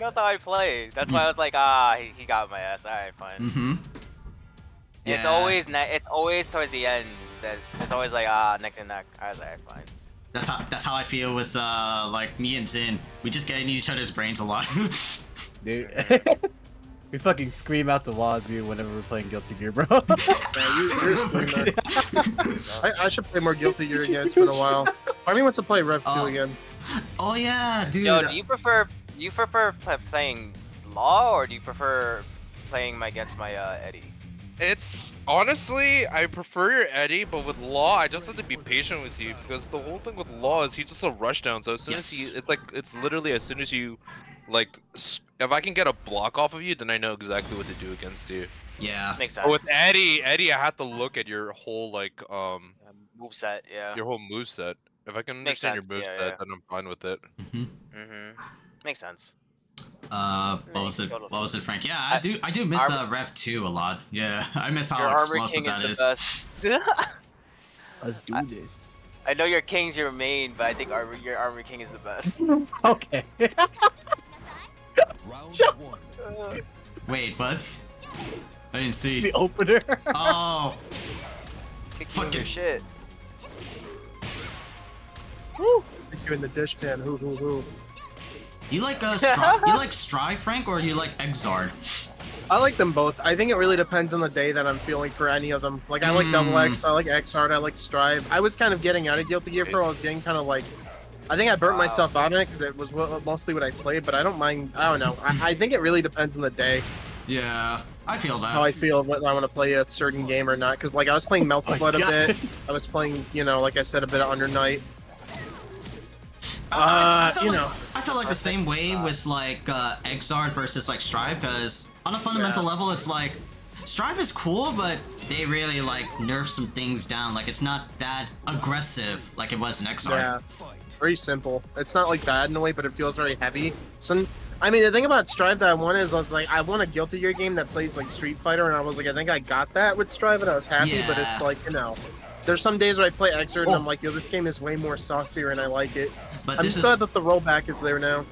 knows how I play. That's why I was like, ah, he got my ass. All right, fine. Mm-hmm. Yeah. It's always towards the end. It's always like, ah, neck to neck. I was like, all right, fine. That's how I feel with like me and Zin. We just get in each other's brains a lot. Dude. We fucking scream out the wazoo whenever we're playing Guilty Gear, bro. Man, you're a screamer. I should play more Guilty Gear again. It's been a while. Arnie wants to play Rev 2 again. Oh yeah, dude. Yo, do you prefer playing Law, or do you prefer playing against my Eddie? It's honestly, I prefer your Eddie, but with Law, I just have to be patient with you because the whole thing with Law is he's just a rushdown. So as soon as it's like, it's literally as soon as you, like, if I can get a block off of you, then I know exactly what to do against you. Yeah, makes sense. But with Eddie, I have to look at your whole like moveset, yeah. Your whole moveset. If I can understand your moveset, then I'm fine with it. Makes sense. What was it, Frank? Yeah, I do miss Rev 2 a lot. Yeah, I miss how explosive that is. Let's do this. I know your King's your main, but I think your Armor King is the best. Okay. Wait, what? I didn't see. The opener. Oh. Fucking shit. Woo. You're in the dishpan. Who? You like you like Stry, Frank, or you like Exard? I like them both. I think it really depends on the day that I'm feeling for any of them. Like I like Double X, I like Exard, I like Stry. I was kind of getting out of Guilty Gear for. I was getting kind of like, I think I burnt myself out on it because it was mostly what I played. But I don't mind. I don't know. I think it really depends on the day. Yeah, I feel that. How I feel, whether I want to play a certain game or not. Because like I was playing Melted Blood a bit. I was playing, you know, like I said, a bit of Under Night. I feel like the same way with like Exard versus like Strive, because on a fundamental level it's like Strive is cool, but they really like nerf some things down. Like it's not that aggressive like it was in Exard. Yeah, very simple. It's not like bad in a way, but it feels very heavy. So I mean, the thing about Strive that I wanted is I was like, I want a Guilty Gear game that plays like Street Fighter, and I was like, I think I got that with Strive, and I was happy. But it's like, you know. There's some days where I play Exert and I'm like, yo, this game is way more saucier and I like it. But I'm just glad that the rollback is there now.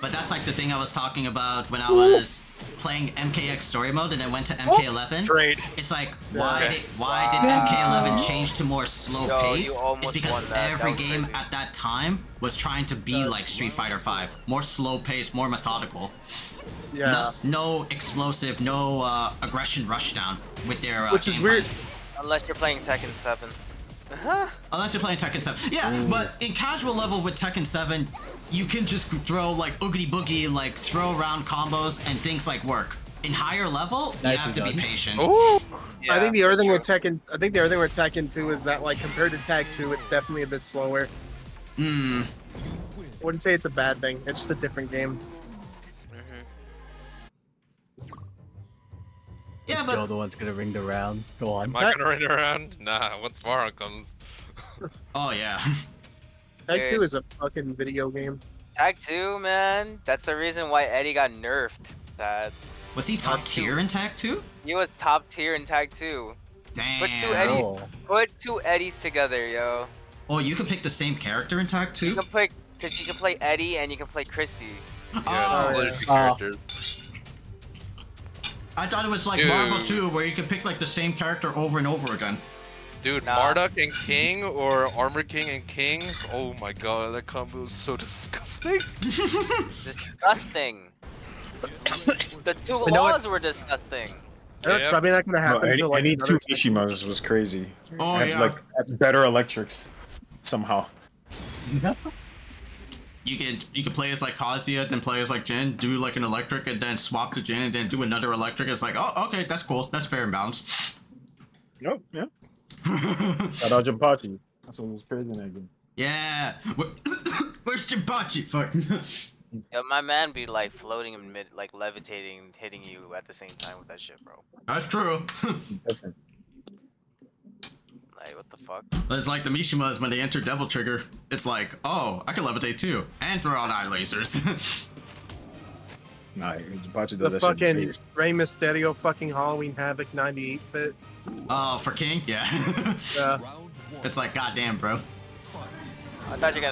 But that's like the thing I was talking about when I was playing MKX story mode and I went to MK11. It's like, why did MK11 change to more slow pace? It's because every game at that time was trying to be like Street Fighter 5. More slow pace, more methodical. Yeah. No explosive, no aggression rushdown with their which is weird. Unless you're playing Tekken 7. Unless you're playing Tekken 7. Yeah, but in casual level with Tekken 7, you can just throw like oogity boogie, like throw around combos and things like work. In higher level, you have to be patient. Ooh. Yeah, I think the other thing with Tekken, I think the other thing with Tekken 2 is that like compared to Tag 2, it's definitely a bit slower. I wouldn't say it's a bad thing. It's just a different game. Yeah, but Joe, the one's gonna ring the round. Go on. Am I gonna ring the round? Nah, once tomorrow comes. Oh yeah. Tag 2 is a fucking video game. Tag 2, man. That's the reason why Eddie got nerfed. Was he top tier in Tag 2? He was top tier in Tag 2. Damn. Put two Eddies together, yo. Oh, you can pick the same character in Tag 2? You can pick, cause you can play Eddie and you can play Christy. Yeah, characters. I thought it was like Marvel 2, where you could pick like the same character over and over again. Dude, Marduk and King, or Armor King and King. Oh my god, that combo is so disgusting. Disgusting. The two Laws were disgusting. That's probably not gonna happen. No, I need two Mishimas was crazy. Oh yeah. Like better electrics, somehow. You can play as like Kazuya, then play as like Jin, do like an electric, and then swap to Jin, and then do another electric. It's like, oh, okay, that's cool. That's fair and balanced. Yep, yeah. Shout out Jinpachi. That's what was crazy in that game. Yeah. Where's Jinpachi? Fuck. Yo, my man be like floating and like levitating, hitting you at the same time with that shit, bro. That's true. Like, what the fuck? It's like the Mishimas when they enter Devil Trigger. It's like, oh, I can levitate too, and throw out eye lasers. Nah, it's a bunch of the fucking Rey Mysterio fucking Halloween Havoc 98 fit. Oh, for King? Yeah. It's like, goddamn, bro. I thought you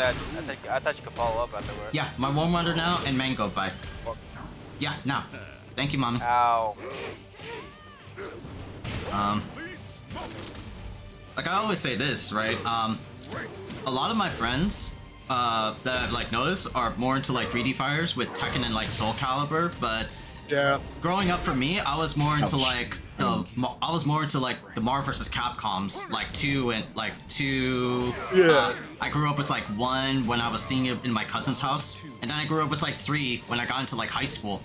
could follow up afterwards. Yeah, my warm water now and mango bye. Yeah, no. Thank you, mommy. Ow. Like I always say this, right? A lot of my friends that I've like noticed are more into like 3D fighters with Tekken and like Soul Calibur, but yeah. Growing up for me, I was more into like the Marvel versus Capcoms, like 2 and like 2. Yeah. I grew up with like 1 when I was seeing it in my cousin's house, and then I grew up with like 3 when I got into like high school.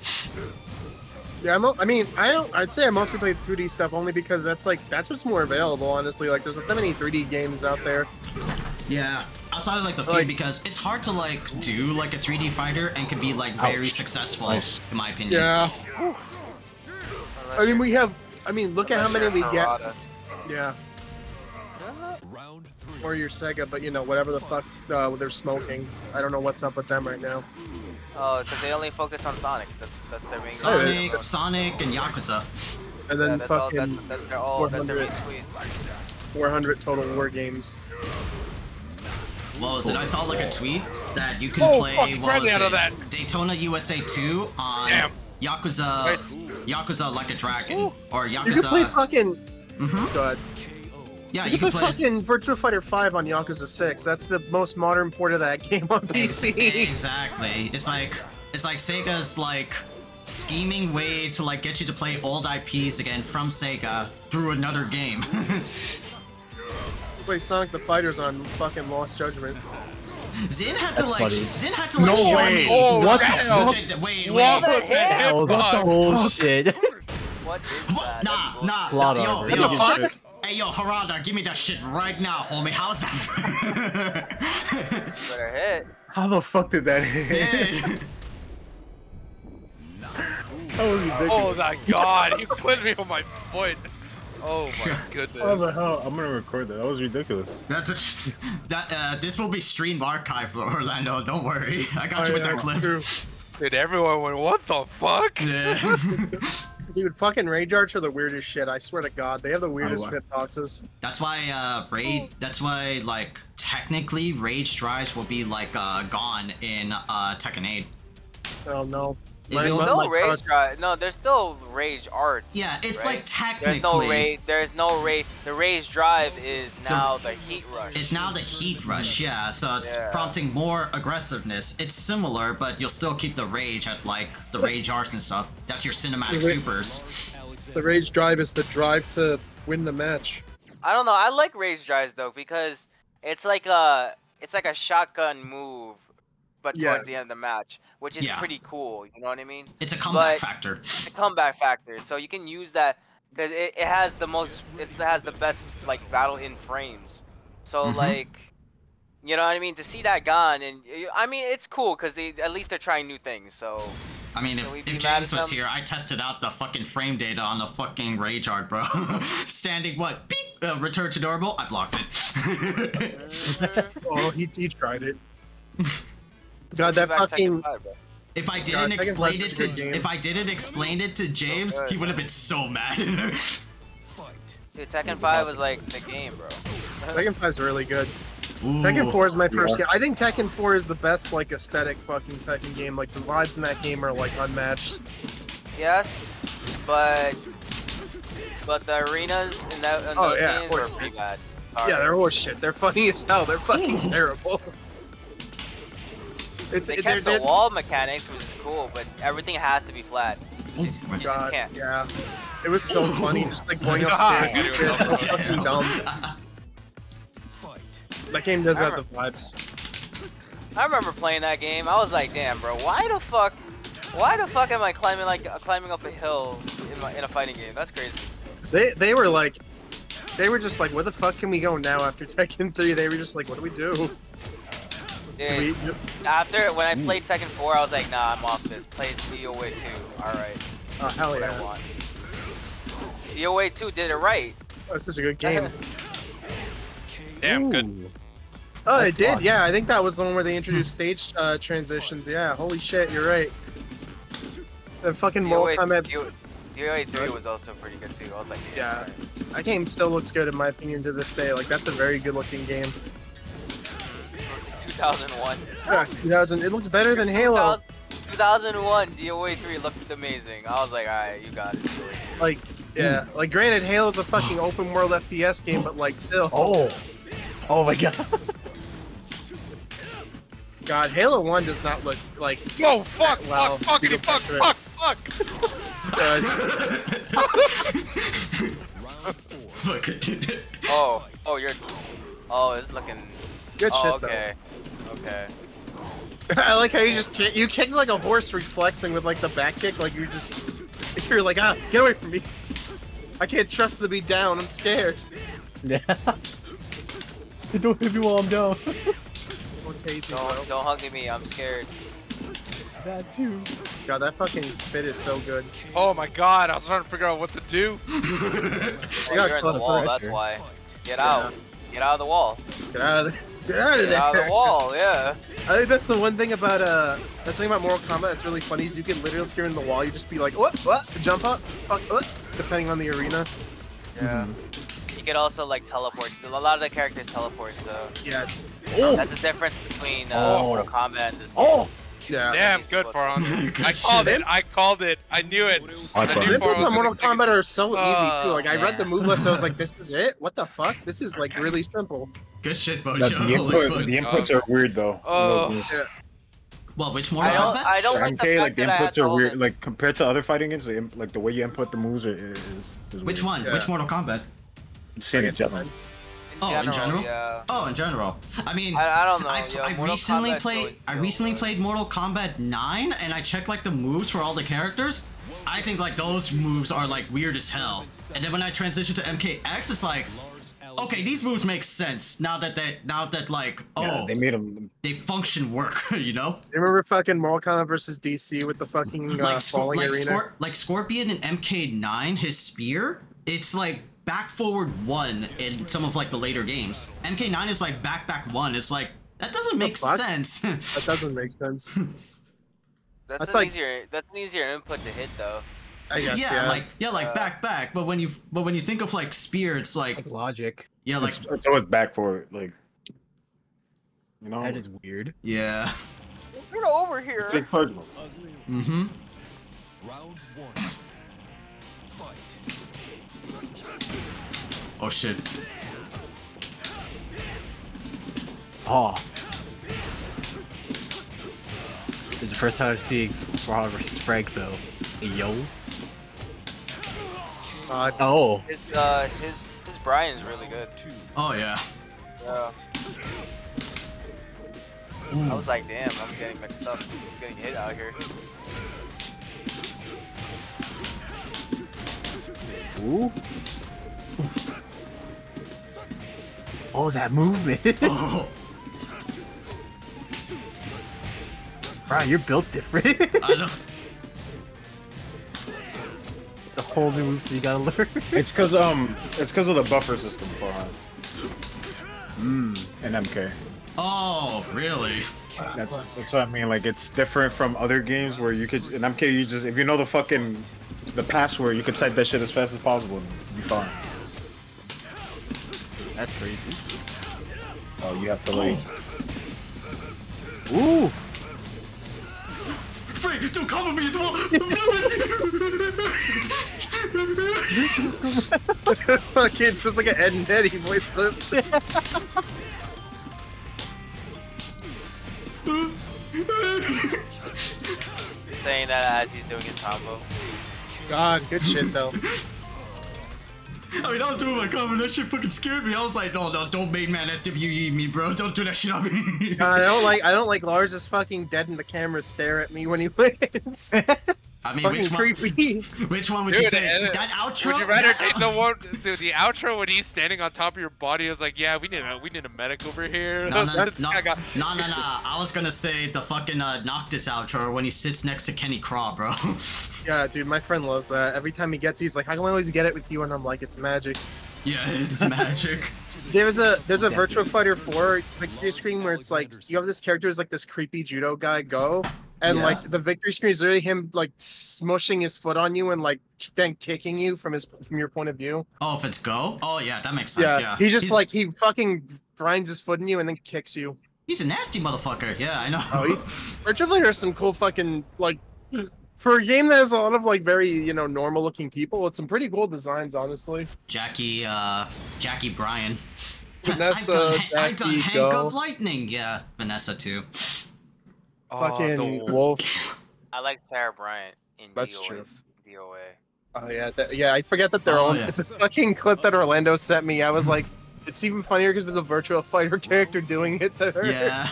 Yeah, I'd say I mostly played 3D stuff only because that's like that's what's more available. Honestly, like there's not that many 3D games out there. Yeah, outside of like the feed, like, because it's hard to like do like a 3D fighter and can be like very successful, in my opinion. Yeah. I mean, we have. I mean, look at how many we get. Yeah. Or your Sega, but you know whatever the fuck they're smoking. I don't know what's up with them right now. Oh, because they only focus on Sonic. That's their main. Sonic and Yakuza. And then fucking. That's their main squeeze. 400 total war games. What was it? I saw like a tweet that you can play Daytona USA 2 on Yakuza. Yakuza like a dragon or Yakuza. You can play fucking. God. Yeah, you can play fucking Virtua Fighter 5 on Yakuza 6. That's the most modern port of that game on PC. Exactly. It's like Sega's like scheming way to like get you to play old IPs again from Sega through another game. Play Sonic the Fighters on fucking Lost Judgment. Zin had to like show me. Oh, what the hell? Wait, what the bullshit? What is that? Nah, yo, what the fuck? Hey yo, Harada, give me that shit right now, homie. How's that? Better hit. How the fuck did that hit? Yeah. That was ridiculous. Oh my god, you put me on my foot. Oh my goodness. How the hell? I'm gonna record that. That was ridiculous. This will be stream archive for Orlando. Don't worry, I got you with that clip. True. Dude, everyone went, what the fuck? Yeah. Dude, fucking Rage Arts are the weirdest shit. I swear to God, they have the weirdest fit boxes. That's why like technically Rage Drives will be like gone in Tekken 8. Oh no. There's no Rage Drive. No, there's still Rage Arts. Yeah, it's like technically. There's no Rage. The Rage Drive is now the Heat Rush. It's now the Heat Rush, yeah. So it's prompting more aggressiveness. It's similar, but you'll still keep the Rage at like the Rage Arts and stuff. That's your cinematic supers. The Rage Drive is the drive to win the match. I don't know. I like Rage Drives though because it's like a shotgun move. But towards the end of the match, which is pretty cool, you know what I mean? It's a comeback factor. It's a comeback factor, so you can use that because it has the most, it has the best like battle in frames. So like, you know what I mean? To see that gone, and I mean it's cool because at least they're trying new things. So I mean, if James was here, I tested out the fucking frame data on the fucking Rage Art, bro. Standing what? Beep. Return to normal. I blocked it. Oh, he tried it. God, that fucking. If I didn't explain it to James, he would have been so mad. Dude, Tekken 5 was like the game, bro. Tekken 5's really good. Ooh, Tekken 4 is my first game. I think Tekken 4 is the best like aesthetic fucking Tekken game. Like the lives in that game are like unmatched. Yes, but the arenas in that games were pretty bad. Yeah, they're horseshit. They're funny as hell. They're fucking terrible. They kept the wall mechanics, which is cool, but everything has to be flat. You just can't. Yeah. It was so funny, just like going upstairs. It was fucking dumb. That game does have the vibes. I remember playing that game. I was like, damn, bro, why the fuck am I climbing up a hill in a fighting game? That's crazy. They were like, they were just like, where the fuck can we go now after Tekken 3? They were just like, what do we do? Dude, when I played Tekken 4, I was like, nah, I'm off this. Play DOA 2. Alright. Oh, hell yeah. DOA 2 did it right. Oh, it's such a good game. Damn good. Oh, it did, yeah. I think that was the one where they introduced stage transitions. Yeah, holy shit, you're right. And fucking Mortal Kombat. DOA 3 was also pretty good, too. I was like, yeah. Right. That game still looks good, in my opinion, to this day. Like, that's a very good looking game. 2001. Yeah, 2000. It looks better than Halo. 2001 DOA 3 looked amazing. I was like, alright, you got it. Like, yeah. Like, granted, Halo's a fucking open world FPS game, but like, still. Oh. Oh my god. God, Halo 1 does not look like. Yo, fuck, wow. fuck. Good. Oh, oh, you're. Oh, it's looking. Good shit, though. Okay. Okay. I like how you just kick, you kick like a horse reflexing with like the back kick, like you're just, you're like, ah, get away from me. I can't trust to be down, I'm scared. Yeah. Don't hit me while I'm down. Don't hug me, I'm scared. That too. God, that fucking fit is so good. Oh my god, I was trying to figure out what to do. Oh, you're in the wall, that's why. Get out. Get out of the wall. Get out of the... Get out of there! Out of the wall, yeah. I think that's the one thing about that's the thing about Mortal Kombat that's really funny is you can literally hear in the wall, you just be like, what, jump up, what, depending on the arena. Yeah. Mm-hmm. You could also like teleport. A lot of the characters teleport, so. Yes. Oh. That's the difference between Mortal Kombat and this game. Oh. Yeah. Damn, good for him. I called it. I called it. I knew it. The builds on Mortal Kombat are so easy too. Like I read the move list, I was like, "This is it? What the fuck? This is like really simple." Good shit, Bojo. The inputs are weird though. Oh. Yeah. Well, which Mortal Kombat? I don't like the fact that I had told him. Like compared to other fighting games, like the way you input the moves is weird. Which one? Which Mortal Kombat? Sonic the Fighters. Oh, in general? Yeah. Oh, in general. I mean, I don't know. I recently played Mortal Kombat 9, and I checked like the moves for all the characters. I think like those moves are like weird as hell. And then when I transition to MKX, it's like, okay, these moves make sense now that like they made them. They function work, you know. Remember fucking Mortal Kombat versus DC with the fucking falling arena? Like Scorpion in MK9, his spear. It's like. Back forward one in some of like the later games. MK9 is like back one. It's like that doesn't make sense. That doesn't make sense. That's an easier input to hit though. I guess, like back. But when you think of like spear, it's like logic. Yeah, like it's always back forward. Like you know that is weird. Yeah. You're over here. Big puzzle. Mm-hmm. Round one. Fight. Oh shit. Oh. This is the first time I've seen Raw vs. Frank though. Yo. Oh. His Brian's really good. Oh yeah. Yeah. Ooh. I was like, damn, I'm getting mixed up. I'm getting hit out here. Ooh. Oh, that movement. Oh. Brian, you're built different. I know. The whole new moves that you gotta learn. It's cause of the buffer system for him. And MK. Oh, really? That's what I mean. Like it's different from other games where you could in MK you just if you know the fucking password you could type that shit as fast as possible and you'd be fine. That's crazy. Oh, you have to like. Ooh! Frank, don't cover me! Fucking sounds like an Ed and Eddie voice clip. Saying that as he's doing his combo. God, good shit though. I mean, I was doing my combo, that shit fucking scared me. I was like, no, don't main man SWE me, bro. Don't do that shit on me. God, I don't like Lars is fucking dead and the camera stare at me when he wins. I mean, fucking creepy. Which one would you take? That outro? Would you rather take the one, dude, the outro when he's standing on top of your body is like, yeah, we need a medic over here. No. I was gonna say the fucking Noctis outro when he sits next to Kenny Craw, bro. Yeah, dude, my friend loves that. Every time he gets, he's like, I can always get it with you, and I'm like, it's magic. Yeah, it's magic. There's a Virtua Fighter 4 victory screen where it's like you have this character who's like this creepy judo guy like the victory screen is literally him like smushing his foot on you and like then kicking you from your point of view. Oh, if it's go? Oh yeah, that makes sense. Yeah. He fucking grinds his foot in you and then kicks you. He's a nasty motherfucker. Yeah, I know. Oh, he's. Rage Drives are some cool fucking, like, for a game that has a lot of, like, very, you know, normal looking people, it's some pretty cool designs, honestly. Jackie Brian. Vanessa, I've done Hank of Lightning. Yeah, Vanessa too. Oh, fucking Wolf. I like Sarah Bryant in DOA. Oh yeah, yeah. I forget that they're on. Yeah. It's a fucking clip that Orlando sent me. I was like, it's even funnier because there's a virtual fighter character doing it to her. Yeah.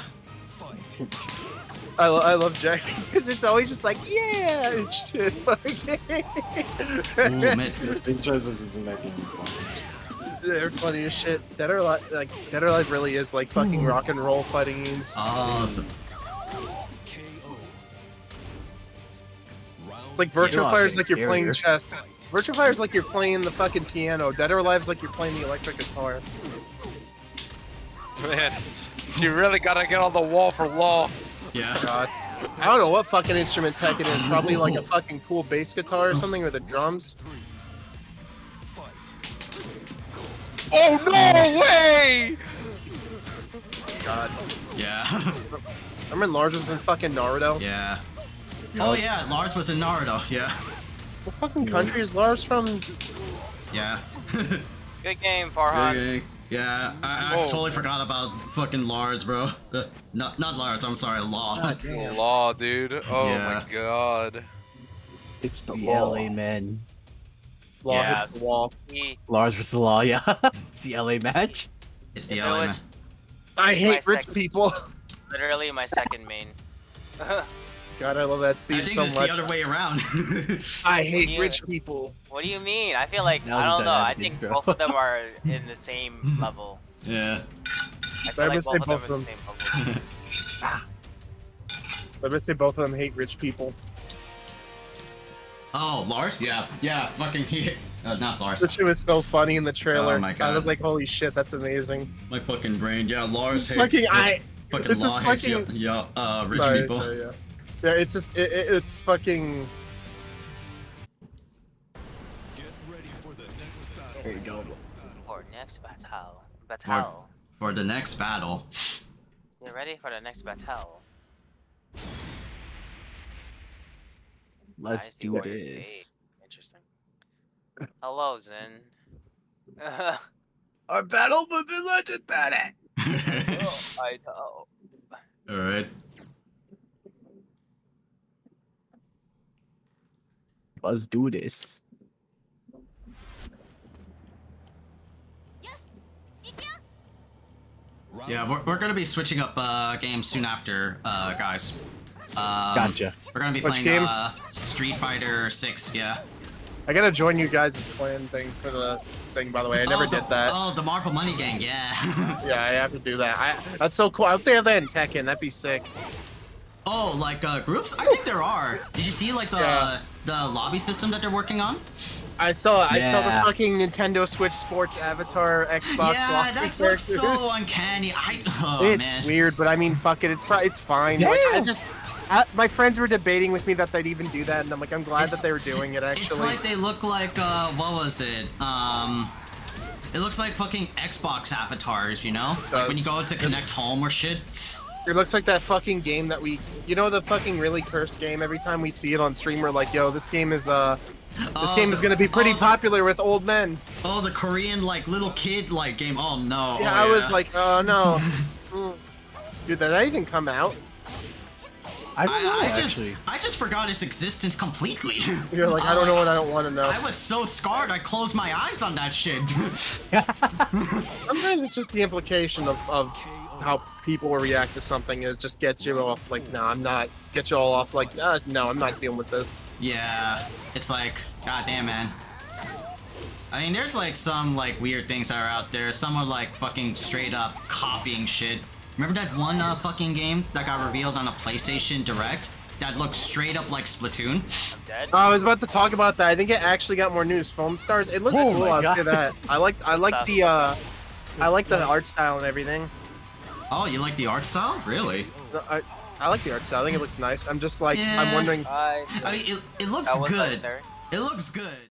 I love Jackie because it's always just like, yeah, and shit. Fucking. These transitions in that game are funny. They're funny as shit. Dead or Alive, like, Dead or Alive really is like fucking rock and roll fighting games. Awesome. It's like Virtua Fire's like you're playing chess. Virtua Fire's like you're playing the fucking piano. Dead or Alive's like you're playing the electric guitar. Man, you really gotta get on the wall for Law. Yeah. God. I don't know what fucking instrument Tekken is. Probably like a fucking cool bass guitar or something with the drums. Oh no way! God. Yeah. Remember Lars was in fucking Naruto? Yeah. Oh yeah, Lars was in Naruto, yeah. What fucking country is Lars from? Yeah. Good game, Farhan. Yeah, I totally forgot about fucking Lars, bro. Not Lars, I'm sorry, Law. Law, dude. Oh my god. It's the LA man. Lars vs. Law. Lars vs. Law, yeah. It's the LA match. It's the LA match. I hate rich people. Literally my second main. God, I love that scene so much. I think it's the other way around. I hate rich people. What do you mean? I feel like, I don't know, I think both of them are in the same level. Yeah. I feel like both of them are in the same level. I'm gonna say both of them hate rich people. Oh, Lars? Yeah, yeah, fucking he. Not Lars. This shit was so funny in the trailer. Oh my god. I was like, holy shit, that's amazing. My fucking brain. Yeah, Lars hates. Fucking I. Fucking Law hates you. Yeah, rich people. Sorry, yeah. Yeah, it's just it's fucking. Get ready for the next battle. There you go. For next battle. Battle. For the next battle. Get ready for the next battle. Let's do this. Interesting. Hello, Zen. Our battle will be legendary. I know. All right. Let's do this. Yeah, we're gonna be switching up games soon after, guys. Gotcha. We're gonna be playing Street Fighter 6, yeah. I gotta join you guys' clan thing for the thing, by the way. I never did that. Oh, the Marvel Money Gang, yeah. Yeah, I have to do that. That's so cool. I hope they have that in Tekken. That'd be sick. Oh, like groups? I think there are. Did you see like the lobby system that they're working on? I saw the fucking Nintendo Switch Sports Avatar Xbox. Yeah, that's like so uncanny. It's weird, but I mean, fuck it. It's fine. Yeah. Like, I just. My friends were debating with me that they'd even do that, and I'm like, I'm glad that they were doing it, actually. It's like they look like, what was it? It looks like fucking Xbox avatars, you know? Like when you go to Connect Home or shit. It looks like that fucking game that we, you know, the fucking really cursed game, every time we see it on stream, we're like, yo, this game is, This game is gonna be pretty popular with old men. Oh, the Korean, like, little kid, like, game, oh no. Yeah, I was like, oh no. Dude, did that even come out? I just forgot its existence completely. You're like, I don't know what I don't want to know. I was so scarred, I closed my eyes on that shit. Sometimes it's just the implication of how people will react to something. It just gets you off like, nah, I'm not. Get you all off like, no, I'm not dealing with this. Yeah, it's like, goddamn, man. I mean, there's like some like weird things that are out there. Some are like fucking straight up copying shit. Remember that one fucking game that got revealed on a PlayStation Direct that looked straight up like Splatoon? I'm dead. I was about to talk about that. I think it actually got more news. Foam Stars. It looks cool. I'll say that. I like the I like the art style and everything. Oh, you like the art style? Really? I like the art style. I think it looks nice. I'm just like I'm wondering. I mean, it looks good. Legendary. It looks good.